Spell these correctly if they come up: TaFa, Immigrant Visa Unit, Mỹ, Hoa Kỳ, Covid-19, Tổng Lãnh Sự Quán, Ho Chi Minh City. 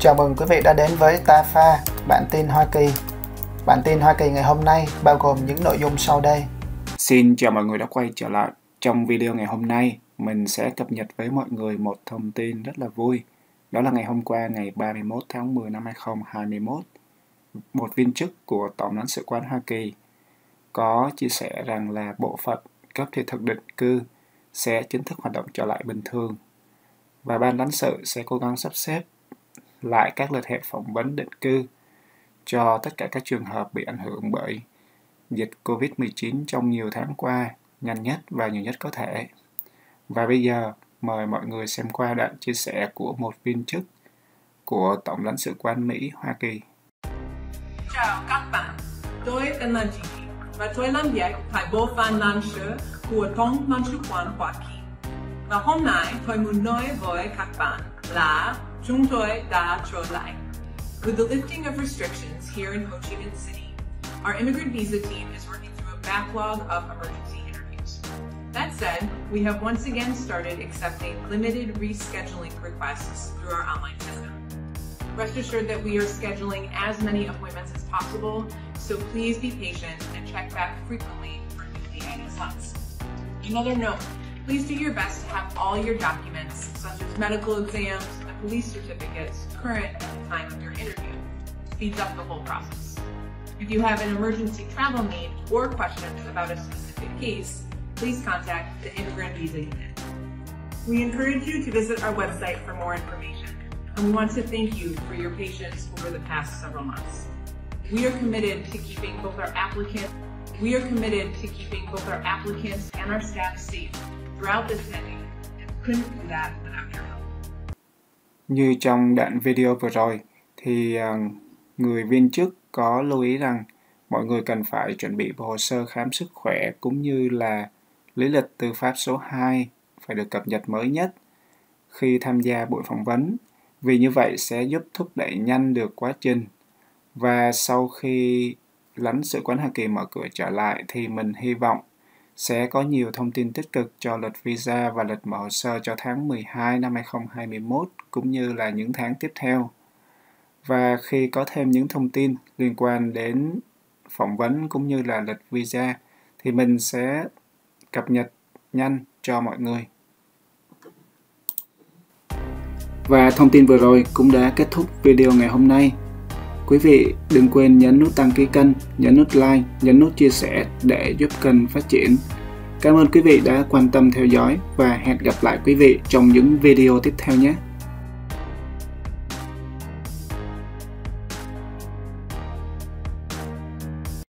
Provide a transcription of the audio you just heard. Chào mừng quý vị đã đến với TaFa, bản tin Hoa Kỳ. Bản tin Hoa Kỳ ngày hôm nay bao gồm những nội dung sau đây. Xin chào mọi người đã quay trở lại. Trong video ngày hôm nay, mình sẽ cập nhật với mọi người một thông tin rất là vui. Đó là ngày hôm qua, ngày 31 tháng 10 năm 2021, một viên chức của Tổng lãnh sự quán Hoa Kỳ có chia sẻ rằng là bộ phận cấp thị thực định cư sẽ chính thức hoạt động trở lại bình thường. Và ban lãnh sự sẽ cố gắng sắp xếp lại các lượt hẹn phỏng vấn định cư cho tất cả các trường hợp bị ảnh hưởng bởi dịch Covid-19 trong nhiều tháng qua, nhanh nhất và nhiều nhất có thể. Và bây giờ, mời mọi người xem qua đoạn chia sẻ của một viên chức của Tổng lãnh sự quán Mỹ, Hoa Kỳ. Chào các bạn, tôi là chị và tôi làm việc tại bộ phận lãnh sự của Tổng lãnh sự quán Hoa Kỳ. Và hôm nay tôi muốn nói với các bạn là chúng tôi đã trở lại. With the lifting of restrictions here in Ho Chi Minh City, our immigrant visa team is working through a backlog of emergency interviews. That said, we have once again started accepting limited rescheduling requests through our online system. Rest assured that we are scheduling as many appointments as possible, so please be patient and check back frequently for newly added slots. Another note, please do your best to have all your documents, such as medical exams, police certificates, current at the time of your interview. Speeds up the whole process. If you have an emergency travel need or questions about a specific case, please contact the Immigrant Visa Unit. We encourage you to visit our website for more information, and we want to thank you for your patience over the past several months. We are committed to keeping both our applicants and our staff safe throughout this pandemic, and couldn't do that without your help. Như trong đoạn video vừa rồi thì người viên chức có lưu ý rằng mọi người cần phải chuẩn bị hồ sơ khám sức khỏe cũng như là lý lịch tư pháp số 2 phải được cập nhật mới nhất khi tham gia buổi phỏng vấn, vì như vậy sẽ giúp thúc đẩy nhanh được quá trình. Và sau khi lãnh sự quán Hoa Kỳ mở cửa trở lại thì mình hy vọng sẽ có nhiều thông tin tích cực cho luật visa và luật mở hồ sơ cho tháng 12 năm 2021 cũng như là những tháng tiếp theo. Và khi có thêm những thông tin liên quan đến phỏng vấn cũng như là luật visa thì mình sẽ cập nhật nhanh cho mọi người. Và thông tin vừa rồi cũng đã kết thúc video ngày hôm nay. Quý vị đừng quên nhấn nút đăng ký kênh, nhấn nút like, nhấn nút chia sẻ để giúp kênh phát triển. Cảm ơn quý vị đã quan tâm theo dõi và hẹn gặp lại quý vị trong những video tiếp theo nhé.